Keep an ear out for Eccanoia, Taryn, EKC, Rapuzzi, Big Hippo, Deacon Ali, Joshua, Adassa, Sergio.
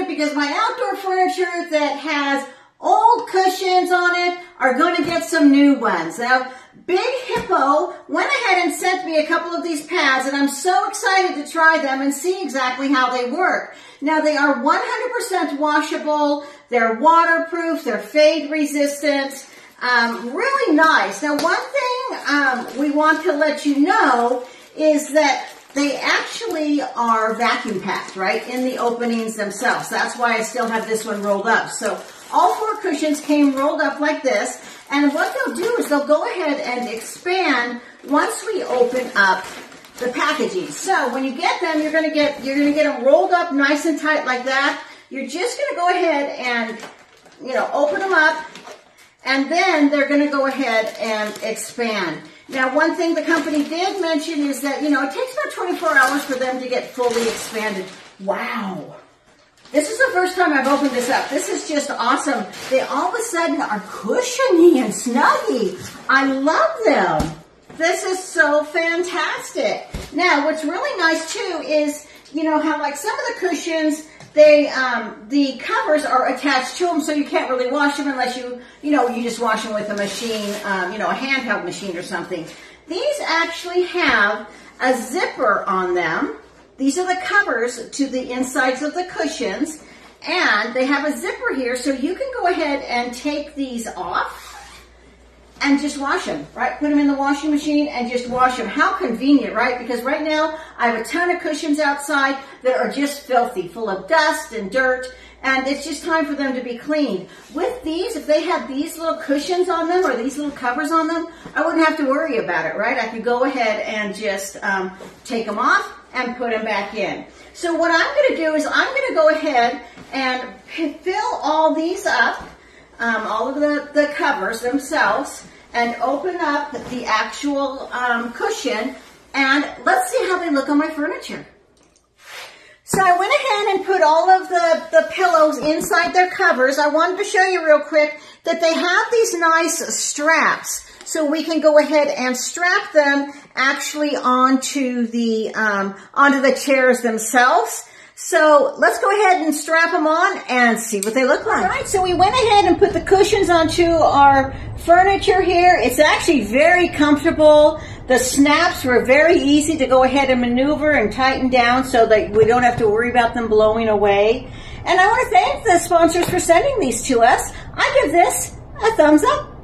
together because my outdoor furniture that has old cushions on it are going to get some new ones. Now, Big Hippo went ahead and sent me a couple of these pads, and I'm so excited to try them and see exactly how they work. Now, they are 100% washable, they're waterproof, they're fade resistant, really nice. Now, one thing we want to let you know is that they actually are vacuum packed, right, in the openings themselves. That's why I still have this one rolled up. So all four cushions came rolled up like this, and what they'll do is they'll go ahead and expand once we open up the packaging. So when you get them, you're gonna get them rolled up nice and tight like that. You're just gonna go ahead and, you know, open them up, and then they're gonna go ahead and expand. Now, one thing the company did mention is that, you know, it takes about 24 hours for them to get fully expanded. Wow. This is the first time I've opened this up. This is just awesome. They all of a sudden are cushiony and snuggy. I love them. This is so fantastic. Now, what's really nice too is, you know, how like some of the cushions, they, the covers are attached to them, so you can't really wash them unless you just wash them with a machine, you know, a handheld machine or something. These actually have a zipper on them. These are the covers to the insides of the cushions, and they have a zipper here, so you can go ahead and take these off and just wash them, right? Put them in the washing machine and just wash them. How convenient, right? Because right now I have a ton of cushions outside that are just filthy, full of dust and dirt, and it's just time for them to be cleaned. With these, if they had these little cushions on them or these little covers on them, I wouldn't have to worry about it, right? I could go ahead and just take them off and put them back in. So what I'm going to do is I'm going to go ahead and fill all these up, all of the covers themselves, and open up the actual cushion, and let's see how they look on my furniture. So I went ahead and put all of the pillows inside their covers. I wanted to show you real quick that they have these nice straps, so we can go ahead and strap them actually onto the chairs themselves. So let's go ahead and strap them on and see what they look like. All right, so we went ahead and put the cushions onto our furniture here. It's actually very comfortable. The snaps were very easy to go ahead and maneuver and tighten down so that we don't have to worry about them blowing away. And I want to thank the sponsors for sending these to us. I give this a thumbs up.